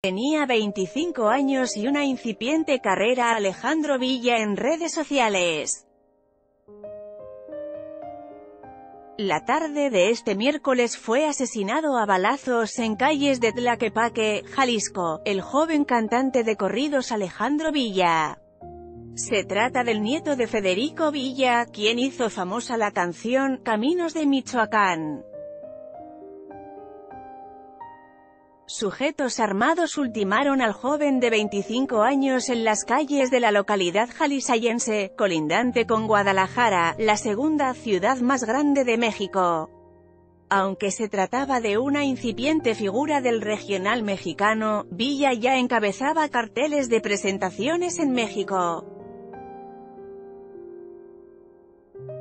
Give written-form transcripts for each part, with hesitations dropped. Tenía 25 años y una incipiente carrera Alejandro Villa en redes sociales. La tarde de este miércoles fue asesinado a balazos en calles de Tlaquepaque, Jalisco, el joven cantante de corridos Alejandro Villa. Se trata del nieto de Federico Villa, quien hizo famosa la canción Caminos de Michoacán. Sujetos armados ultimaron al joven de 25 años en las calles de la localidad jalisciense, colindante con Guadalajara, la segunda ciudad más grande de México. Aunque se trataba de una incipiente figura del regional mexicano, Villa ya encabezaba carteles de presentaciones en México.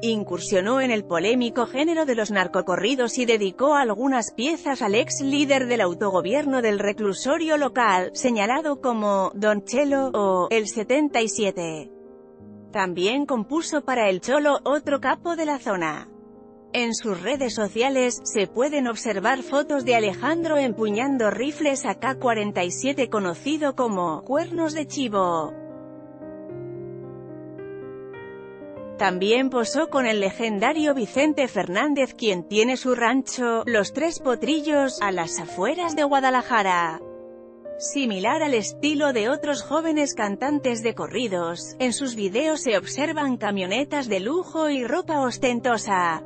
Incursionó en el polémico género de los narcocorridos y dedicó algunas piezas al ex líder del autogobierno del reclusorio local, señalado como Don Chelo o El 77. También compuso para El Cholo, otro capo de la zona. En sus redes sociales, se pueden observar fotos de Alejandro empuñando rifles AK-47 conocido como «Cuernos de chivo». También posó con el legendario Vicente Fernández, quien tiene su rancho, Los Tres Potrillos, a las afueras de Guadalajara. Similar al estilo de otros jóvenes cantantes de corridos, en sus videos se observan camionetas de lujo y ropa ostentosa.